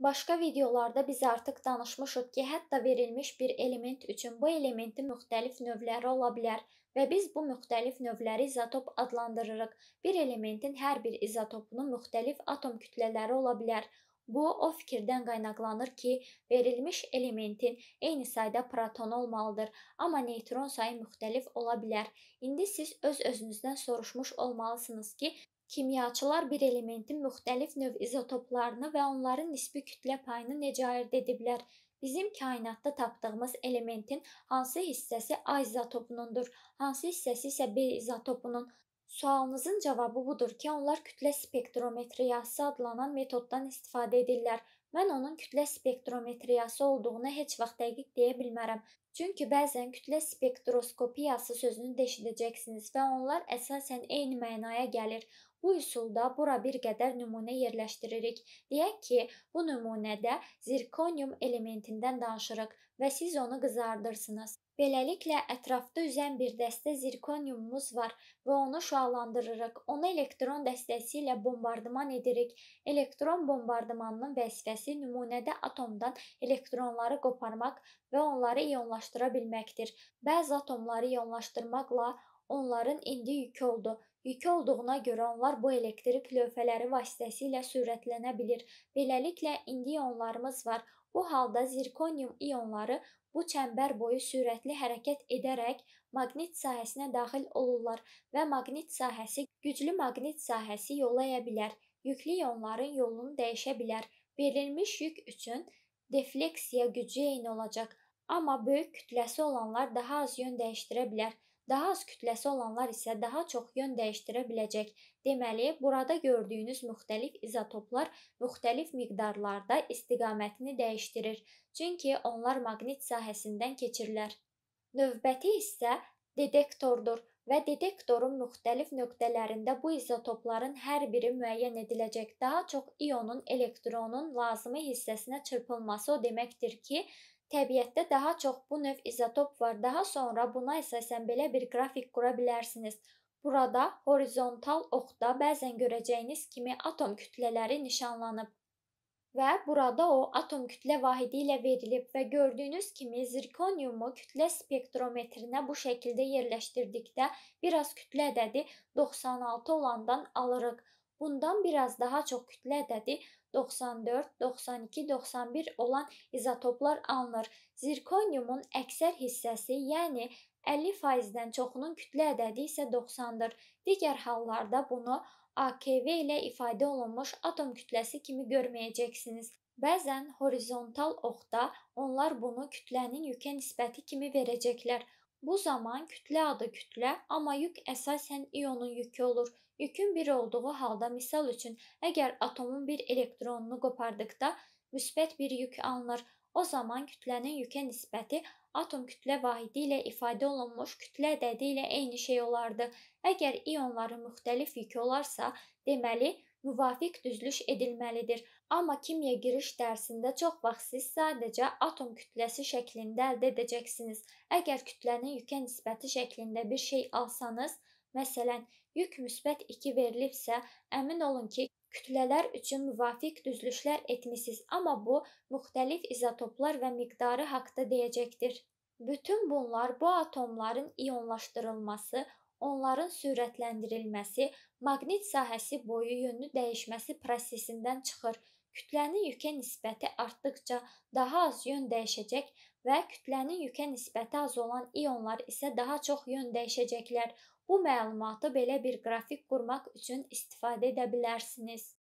Başqa videolarda biz artıq danışmışıq ki, hətta verilmiş bir element üçün bu elementin müxtəlif növləri ola bilər və biz bu müxtəlif növləri izotop adlandırırıq. Bir elementin hər bir izotopunun müxtəlif atom kütlələri ola bilər. Bu, o fikirdən qaynaqlanır ki, verilmiş elementin eyni sayda proton olmalıdır, amma neytron sayı müxtəlif ola bilər. İndi siz öz-özünüzdən soruşmuş olmalısınız ki, kimyaçılar bir elementin müxtəlif növ izotoplarını və onların nisbi kütlə payını necə ayırt ediblər? Bizim kainatda tapdığımız elementin hansı hissəsi A izotopunundur, hansı hissəsi isə B izotopunun? Sualınızın cavabı budur ki, onlar kütlə spektrometriyası adlanan metoddan istifadə edirlər. Mən onun kütlə spektrometriyası olduğunu heç vaxt dəqiq deyə bilmərəm. Çünki bəzən kütlə spektroskopiyası sözünü də eşidəcəksiniz və onlar əsasən eyni mənaya gəlir. Bu üsulda bura bir qədər nümunə yerləşdiririk. Deyək ki, bu nümunədə zirkonium elementindən danışırıq və siz onu qızardırsınız. Beləliklə, ətrafda üzən bir dəstə zirkoniumumuz var və onu şüalandırırıq. Onu elektron dəstəsi ilə bombardıman edirik. Elektron bombardımanının vəzifəsi nümunədə atomdan elektronları qoparmaq və onları ionlaşdıra bilməkdir. Bəzi atomları ionlaşdırmaqla onların indi yükü oldu. Yükü olduğuna görə onlar bu elektrik lövhələri vasitəsilə sürətlənə bilir. Beləliklə, indi ionlarımız var. Bu halda zirkonium ionları bu çəmbər boyu sürətli hərəkət edərək maqnit sahəsinə daxil olurlar və maqnit sahəsi, güclü maqnit sahəsi yolaya bilər. Yüklü ionların yolunu dəyişə bilər. Verilmiş yük üçün defleksiya gücü eyni olacaq, amma böyük kütləsi olanlar daha az yön dəyişdirə bilər. Daha az kütləsi olanlar isə daha çox yön dəyişdirə biləcək. Deməli, burada gördüyünüz müxtəlif izotoplar müxtəlif miqdarlarda istiqamətini dəyişdirir. Çünki onlar maqnit sahəsindən keçirlər. Növbəti isə dedektordur və dedektorun müxtəlif nöqtələrində bu izotopların hər biri müəyyən ediləcək. Daha çox ionun elektronun lazımi hissəsinə çırpılması o deməkdir ki, təbiətdə daha çox bu növ izotop var. Daha sonra buna əsasən belə bir qrafik qura bilərsiniz. Burada horizontal oxda bəzən görəcəyiniz kimi atom kütlələri nişanlanıb və burada o atom kütlə vahidi ilə verilib və gördüyünüz kimi zirkoniumu kütlə spektrometrinə bu şəkildə yerləşdirdikdə biraz kütlə ədədi 96 olandan alırıq. Bundan biraz daha çox kütlə ədədi 94, 92, 91 olan izotoplar alınır. Zirkoniumun əksər hissəsi, yəni 50%-dən çoxunun kütlə ədədi isə 90-dır. Digər hallarda bunu AKV ilə ifadə olunmuş atom kütləsi kimi görməyəcəksiniz. Bəzən horizontal oxda onlar bunu kütlənin yükə nisbəti kimi verəcəklər. Bu zaman kütlə adı kütlə, amma yük əsasən ionun yükü olur. Yükün bir olduğu halda, misal üçün, əgər atomun bir elektronunu qopardıqda müsbət bir yük alınır, o zaman kütlənin yükə nisbəti atom kütlə vahidi ilə ifadə olunmuş kütlə ədədi ilə eyni şey olardı. Əgər ionların müxtəlif yükü olarsa, deməli, müvafiq düzlüş edilməlidir. Amma kimya giriş dərsində çox vaxt siz sadəcə atom kütləsi şəklində əldə edəcəksiniz. Əgər kütlənin yükə nisbəti şəklində bir şey alsanız, məsələn, yük müsbət 2 verilibsə, əmin olun ki, kütlələr üçün müvafiq düzlüşlər etmisiniz, amma bu, müxtəlif izotoplar və miqdarı haqda deyəcəkdir. Bütün bunlar bu atomların ionlaşdırılması, onların sürətləndirilməsi, maqnit sahəsi boyu yönünü dəyişməsi prosesindən çıxır. Kütlənin yükə nisbəti artdıqca daha az yön dəyişəcək və kütlənin yükə nisbəti az olan ionlar isə daha çox yön dəyişəcəklər. Bu məlumatı belə bir qrafik qurmaq üçün istifadə edə bilərsiniz.